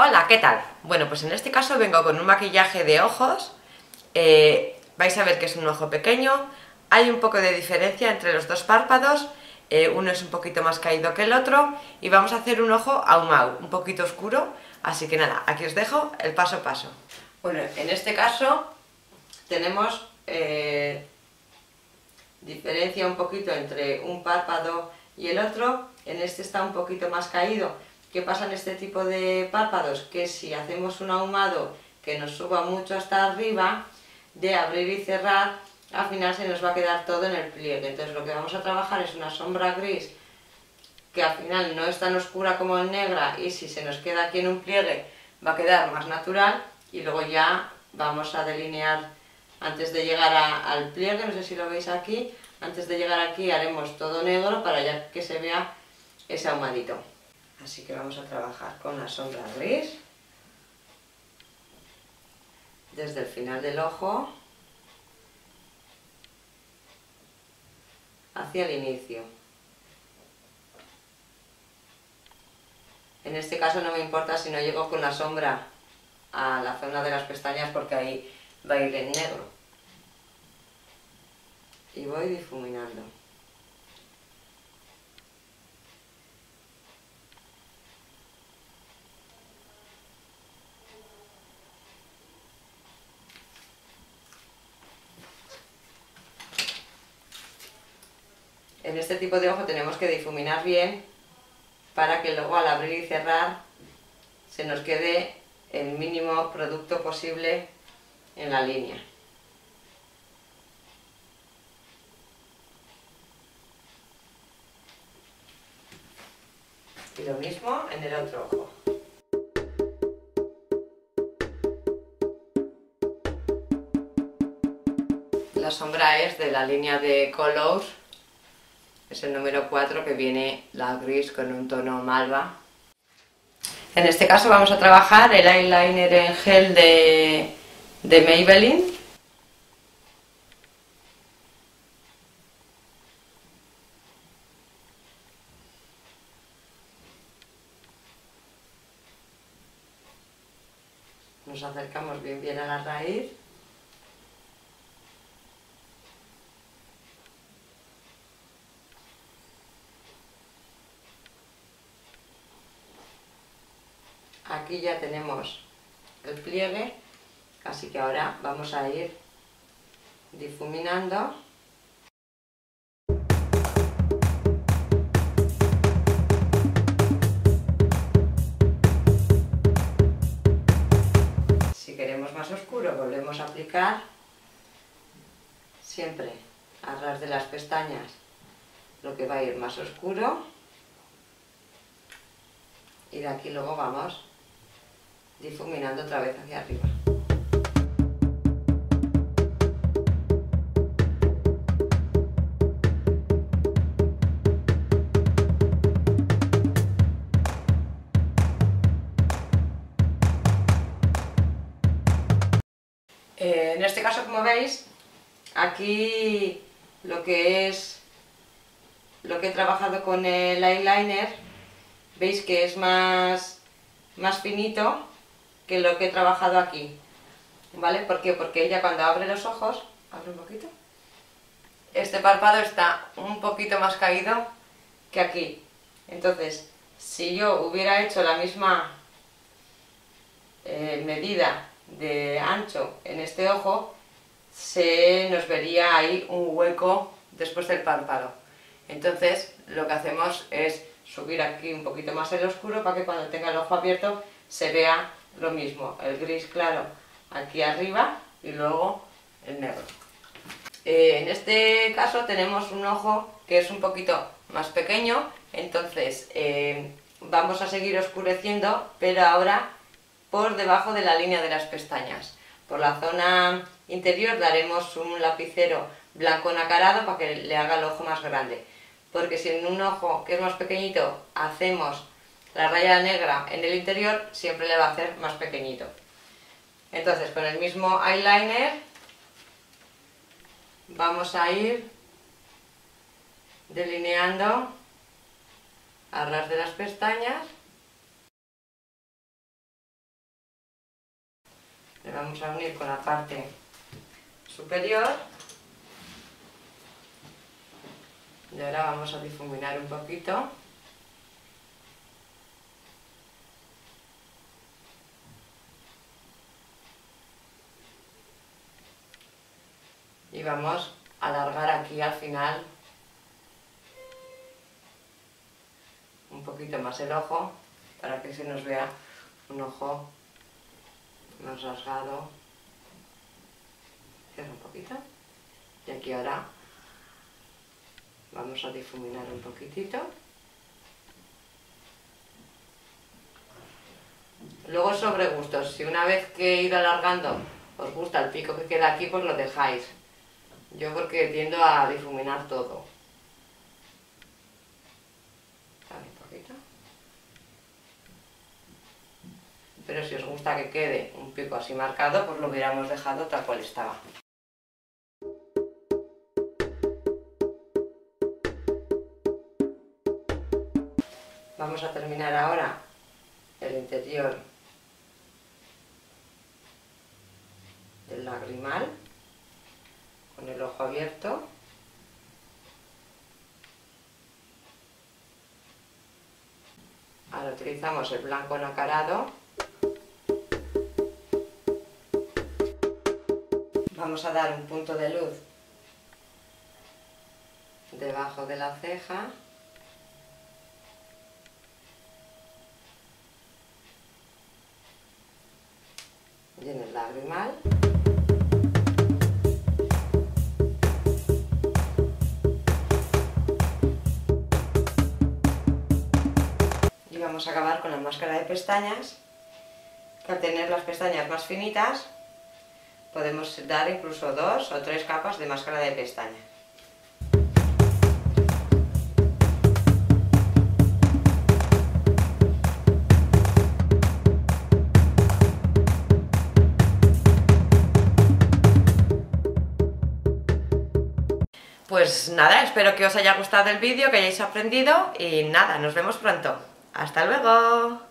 Hola, ¿qué tal? Bueno, pues en este caso vengo con un maquillaje de ojos. Vais a ver que es un ojo pequeño. Hay un poco de diferencia entre los dos párpados. Uno es un poquito más caído que el otro. Y vamos a hacer un ojo ahumado, un poquito oscuro. Así que nada, aquí os dejo el paso a paso. Bueno, en este caso tenemos diferencia un poquito entre un párpado y el otro. En este está un poquito más caído. ¿Qué pasa en este tipo de párpados? Que si hacemos un ahumado que nos suba mucho hasta arriba, de abrir y cerrar, al final se nos va a quedar todo en el pliegue. Entonces lo que vamos a trabajar es una sombra gris, que al final no es tan oscura como en negra, y si se nos queda aquí en un pliegue va a quedar más natural, y luego ya vamos a delinear antes de llegar al pliegue. No sé si lo veis aquí, antes de llegar aquí haremos todo negro para ya que se vea ese ahumadito. Así que vamos a trabajar con la sombra gris desde el final del ojo hacia el inicio. En este caso no me importa si no llego con la sombra a la zona de las pestañas, porque ahí va a ir en negro. Y voy difuminando. En este tipo de ojo tenemos que difuminar bien para que luego al abrir y cerrar se nos quede el mínimo producto posible en la línea. Y lo mismo en el otro ojo. La sombra es de la línea de Colors. Es el número 4, que viene la gris con un tono malva. En este caso vamos a trabajar el eyeliner en gel de Maybelline. Nos acercamos bien a la raíz. Aquí ya tenemos el pliegue, así que ahora vamos a ir difuminando. Si queremos más oscuro, volvemos a aplicar siempre a ras de las pestañas lo que va a ir más oscuro, y de aquí luego vamos difuminando otra vez hacia arriba. En este caso, como veis, aquí lo que he trabajado con el eyeliner, veis que es más finito que lo que he trabajado aquí, ¿vale? ¿Por qué? Porque ella cuando abre los ojos, abre un poquito, este párpado está un poquito más caído que aquí. Entonces, si yo hubiera hecho la misma medida de ancho en este ojo, se nos vería ahí un hueco después del párpado. Entonces, lo que hacemos es subir aquí un poquito más el oscuro para que cuando tenga el ojo abierto se vea lo mismo, el gris claro aquí arriba y luego el negro. En este caso tenemos un ojo que es un poquito más pequeño, entonces vamos a seguir oscureciendo, pero ahora por debajo de la línea de las pestañas. Por la zona interior daremos un lapicero blanco nacarado para que le haga el ojo más grande, porque si en un ojo que es más pequeñito hacemos la raya negra en el interior, siempre le va a hacer más pequeñito. Entonces, con el mismo eyeliner vamos a ir delineando a ras de las pestañas. que vamos a unir con la parte superior. Y ahora vamos a difuminar un poquito. Y vamos a alargar aquí al final un poquito más el ojo, para que se nos vea un ojo más rasgado. Cierra un poquito. Y aquí ahora vamos a difuminar un poquitito. Luego sobre gustos, si una vez que he ido alargando os gusta el pico que queda aquí, pues lo dejáis. Yo porque tiendo a difuminar todo. Dale un poquito. Pero si os gusta que quede un pico así marcado, pues lo hubiéramos dejado tal cual estaba. Vamos a terminar ahora el interior del lagrimal con el ojo abierto. Ahora utilizamos el blanco nacarado. Vamos a dar un punto de luz debajo de la ceja. Y en el lagrimal. Y vamos a acabar con la máscara de pestañas, que al tener las pestañas más finitas podemos dar incluso 2 o 3 capas de máscara de pestañas. Pues nada, espero que os haya gustado el vídeo, que hayáis aprendido y nada, nos vemos pronto. ¡Hasta luego!